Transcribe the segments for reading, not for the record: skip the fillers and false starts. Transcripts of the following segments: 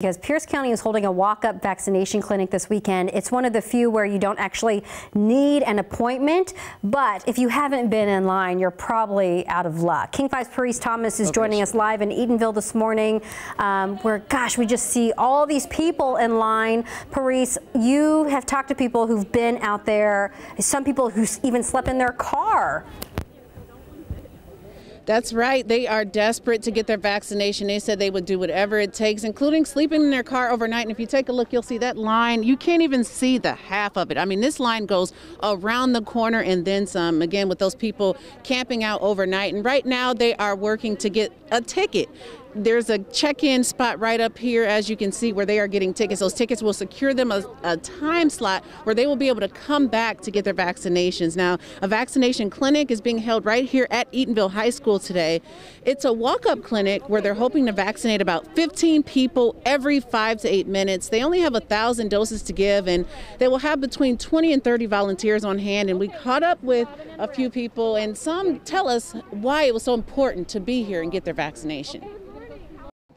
Because Pierce County is holding a walk-up vaccination clinic this weekend. It's one of the few where you don't actually need an appointment, but if you haven't been in line, you're probably out of luck. King 5's Parise Thomas is joining us live in Eatonville this morning, where, gosh, we just see all these people in line. Parise, you have talked to people who've been out there, some people who even slept in their car. That's right. They are desperate to get their vaccination. They said they would do whatever it takes, including sleeping in their car overnight. And if you take a look, you'll see that line. You can't even see the half of it. I mean, this line goes around the corner and then some, again, with those people camping out overnight. And right now they are working to get a ticket. There's a check-in spot right up here, as you can see, where they are getting tickets. Those tickets will secure them a time slot where they will be able to come back to get their vaccinations. Now, a vaccination clinic is being held right here at Eatonville High School today. It's a walk-up clinic where they're hoping to vaccinate about 15 people every 5 to 8 minutes. They only have 1,000 doses to give, and they will have between 20 and 30 volunteers on hand. And we caught up with a few people, and some tell us why it was so important to be here and get their vaccination.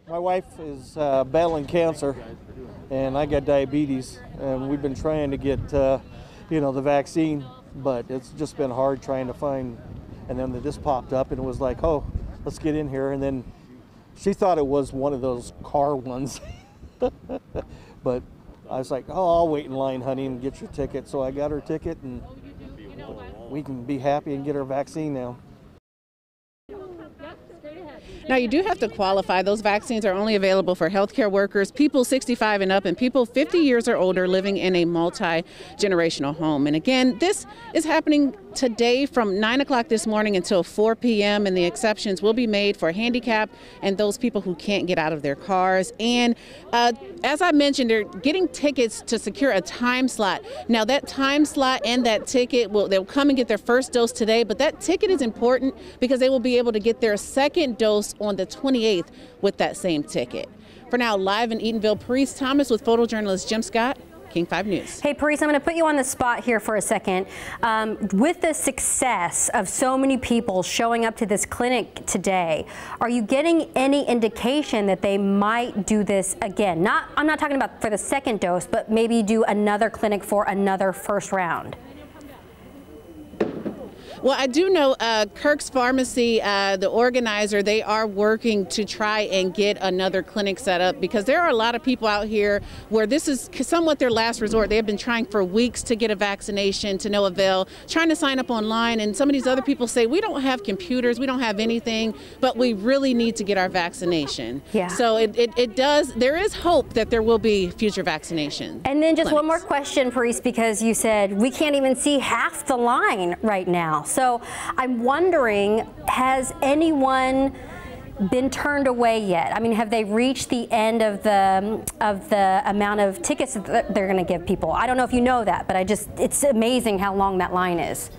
My wife is battling cancer, and I got diabetes, and we've been trying to get, the vaccine, but it's just been hard trying to find. And then this popped up, and it was like, oh, let's get in here. And then she thought it was one of those car ones, but I was like, oh, I'll wait in line, honey, and get your ticket. So I got her ticket, and we can be happy and get her vaccine now. Now, you do have to qualify. Those vaccines are only available for healthcare workers, people 65 and up, and people 50 years or older living in a multi-generational home. And again, this is happening today from 9 o'clock this morning until 4 p.m. and the exceptions will be made for handicapped and those people who can't get out of their cars. And as I mentioned, they're getting tickets to secure a time slot. Now, that time slot and that ticket, they'll come and get their first dose today, but that ticket is important because they will be able to get their second dose on the 28th with that same ticket. For now, live in Eatonville, Parise Thomas with photojournalist Jim Scott, King 5 News. Hey, Parise, I'm going to put you on the spot here for a second. With the success of so many people showing up to this clinic today, are you getting any indication that they might do this again? I'm not talking about for the second dose, but maybe do another clinic for another first round. Well, I do know Kirk's Pharmacy, the organizer, they are working to try and get another clinic set up because there are a lot of people out here where this is somewhat their last resort. They have been trying for weeks to get a vaccination to no avail, trying to sign up online. And some of these other people say, we don't have computers, we don't have anything, but we really need to get our vaccination. Yeah. So there is hope that there will be future vaccinations. And then just clinics. One more question, Parise, because you said we can't even see half the line right now. So I'm wondering, has anyone been turned away yet? I mean, have they reached the end of the amount of tickets that they're going to give people? I don't know if you know that, but it's amazing how long that line is.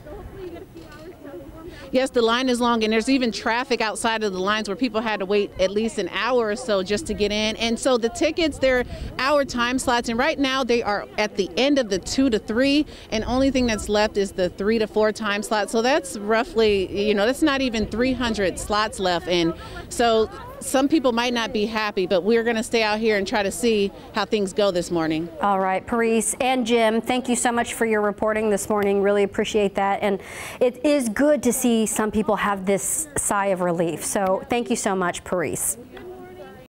Yes, the line is long, and there's even traffic outside of the lines where people had to wait at least an hour or so just to get in. And so the tickets, they're hour time slots, and right now they are at the end of the 2 to 3, and only thing that's left is the 3 to 4 time slot. So that's roughly, that's not even 300 slots left. And so some people might not be happy, but we're going to stay out here and try to see how things go this morning. All right, Parise and Jim, thank you so much for your reporting this morning. Really appreciate that. And it is good to see some people have this sigh of relief. So thank you so much, Parise.